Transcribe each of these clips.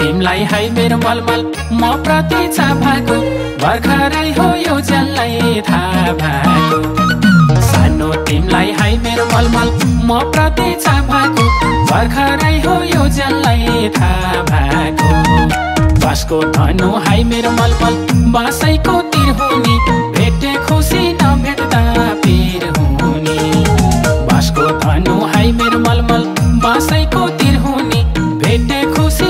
तिमलाई हाई मेरो मलमल म प्रति छ भएको भर्खरै हो यो जसलाई थाहा भएको सानो तिमलाई हाई मेरो मलमल म प्रति छ भएको भर्खरै हो यो जसलाई थाहा भएको बासको धनु हाई मेरो मलमल बासैको तिर हुनी भेटे खुसी नभेट्दा पीर हुनी बासको धनु हाई मेरो मलमल बासैको तिर हुनी भेटे खुसी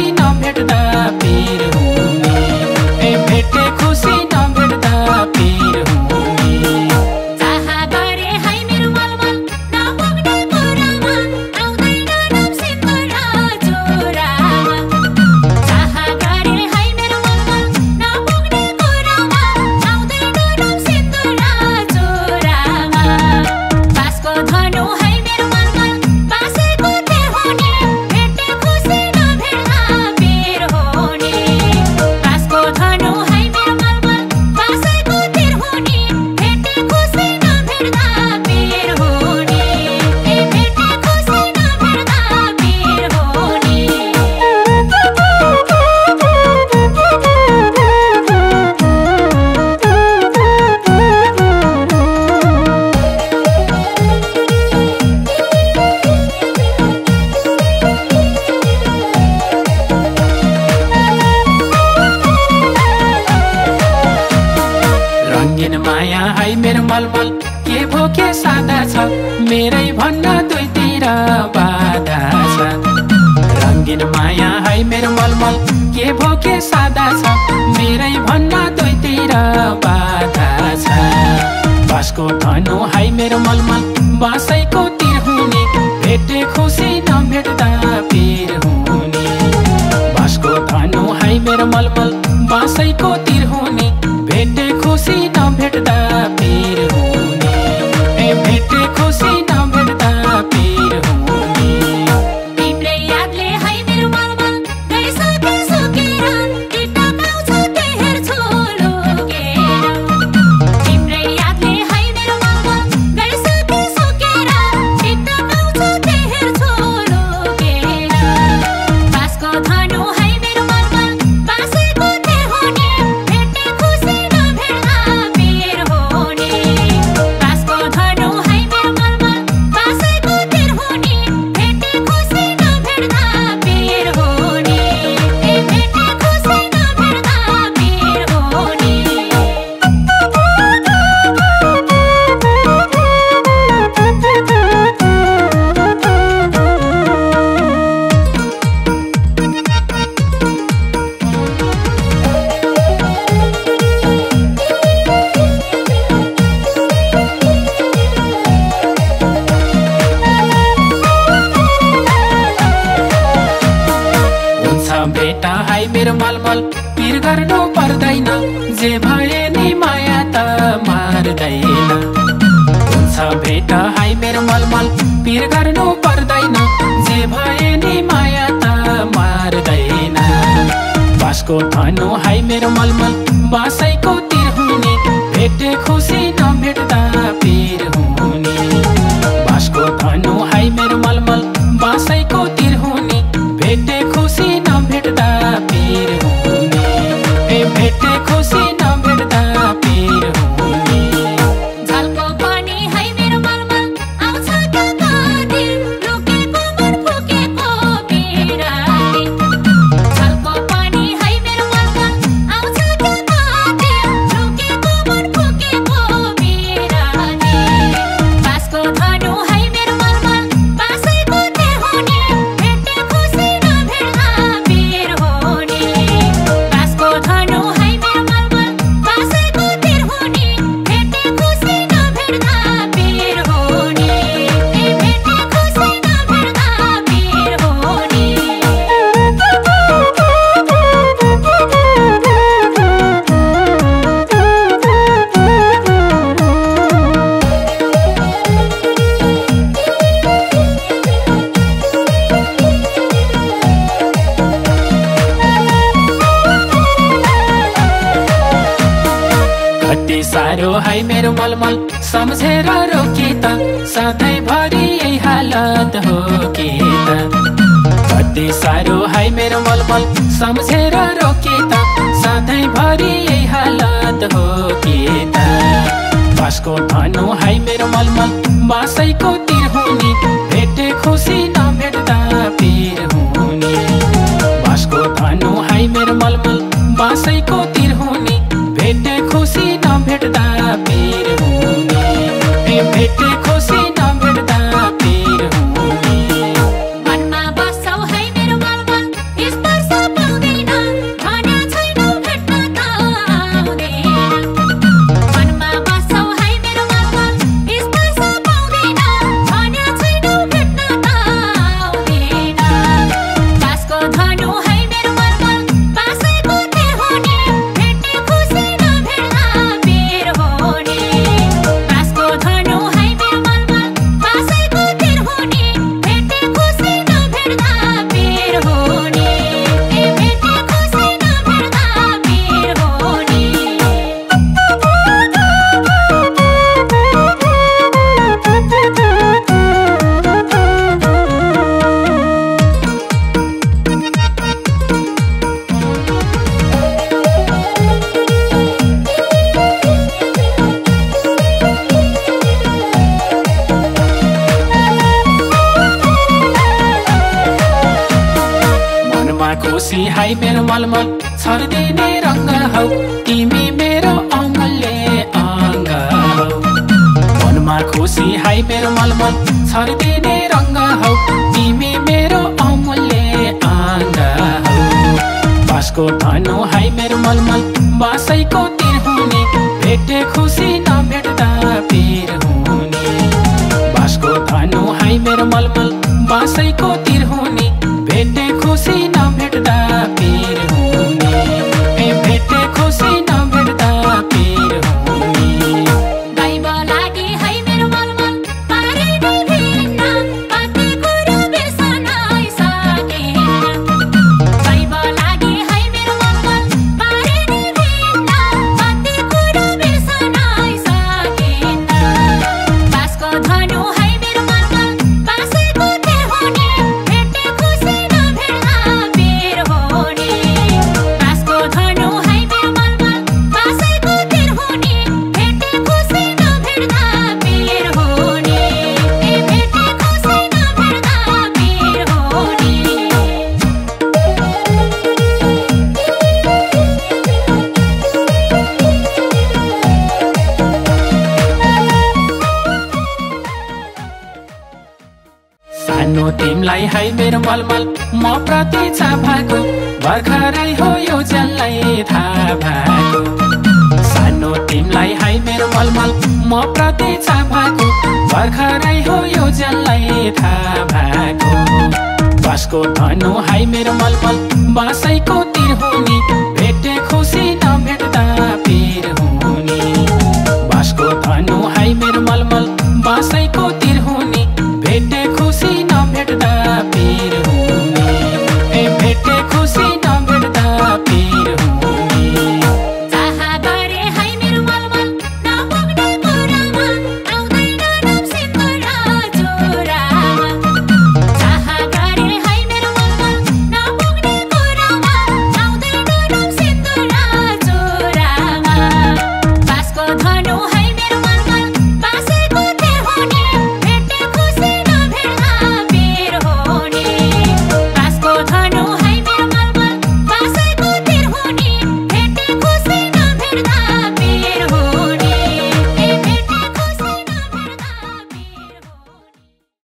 माया हाई मेरो मलमल के भो के सादा छ मेरै भन्न दुई तिर बाधा छ रंगीन माया हाई मेरो मलमल के भो के सादा छ मेरै भन्न दुई तिर बाधा छ बासको धनु हाई मेरो मलमल बासैको तिर हुनी भेटे खुसी नभेट्दा पीर हुनी बासको धनु हाई मेरो मलमल बासैको तिर हुनी भेटे खुसी भेट्दा पीर हुने भेटे खुसी नभेट्दा पीर हुने तिम्रै यादले है मेरो मलमल गइसके सुकेर किटा पाउँछ के हेर्छु लोकेर तिम्रै यादले है मेरो मलमल गइसके सुकेर किटा पाउँछ के हेर्छु लोकेर बासको धनु है मेरो मलमल बासैको तिर हुनी भेटे खुसी बेटा हाई मेरो मलमल पीर गर्नु पर्दैन जे भए नि माया त मार्दैन हुन्छ बेटा हाई मेरो मलमल पीर गर्नु पर्दैन जे भए नि माया त मार्दैन बासको धनु हाई मेरो मलमल बासैको तिर हुनी भेटे खुसी नभेट्दा पीर हुनी बासको धनु हाई मेरो मलमल बासैको तिर हुनी भेटे खुसी नभेट्दा पीर हुने भेटे खुसी नभेट्दा पीर हुने झल्को पनि है मेरो मलमल आउँछ कति लुकेको मन फुकेको बिराती झल्को पनि है मेरो मलमल आउँछ कति लुकेको मन फुकेको बिराती बासको धनु है मेरो मलमल बासैको तिर हुनी भेटे खुसी नभेट्दा मेरो हाय मेरो मलमल समझेर रोकी त सधैँ भरि यही हालत हो कि त कति साह्रो हाय मेरो मलमल समझेर रोकी त सधैँ भरि यही हालत हो कि त बासको धनु हाय मेरो मलमल बासैको तिर हुनी भेटे खुसी नभेट्दा पिर हुनी बासको धनु हाय मेरो मलमल बासैको तिर हुनी भेटे खुसी नभेट्दा पिर हुनी भेटे खुसी नभेट्दा पिर हुनी मनमा बसौ है मेरो मलमल यस वर्ष पाउँदैन भने छैनौ भेट्न त आउँदैन मनमा बसौ है मेरो मलमल यस वर्ष पाउँदैन भने छैनौ भेट्न त आउँदैन बासको धनु है मेरो मलमल बासैको तिर हुनी भेटे खुसी नभेट्दा पिर हुनी बासको धनु है मेरो मलमल बासैको तिर हुनी भेटे खुसी नभेट्दा पिर हुनी भेटे खुसी नभेट्दा पिर हुनी मनमा खुसी हाय मेरो मलमल छर्दिने रङ्ग हौ तिमी मेरो अङ्गले अङ्ग हौ मनमा खुसी हाय मेरो मलमल छर्दिने रङ्ग हौ तिमी मेरो अमूल्य अङ्ग हौ बासको धनु हाय मेरो मलमल बासैको तिर हुनी भेटे खुसी नभेट्दा पिर हुनी बासको धनु हाय मेरो मलमल बासैको तिर हुनी भेटे खुसी नभेट्दा पिर हुनी भेटे खुसी नभेट्दा पिर हुनी गाइब लागि है मेरो मलमल पारिनु भेट्न कति कुरो बिर्सनै सकेन गाइब लागि है मेरो मलमल पारिनु भेट्न कति कुरो बिर्सनै सकेन बासको धनु है मेरो मलमल बासैको तिर हुनी भेटे खुसी नभेट्दा पिर हुनी बासको धनु है मेरो मलमल बासैको तिर हुनी भेटे खुसी नभेट्दा पिर हुनी भेटे खुसी नभेट्दा पिर हुनी सानो तिमलाई है मेरो मलमल म प्रति चाह भएको भर्खरै हो यो जसलाई थाहा भएको सानो तिमलाई है मेरो मलमल म प्रति चाह भएको भर्खरै हो यो जसलाई थाहा भएको बासको धनु है मेरो मलमल बासैको तिर हुनी भेटे खुसी नभेट्दा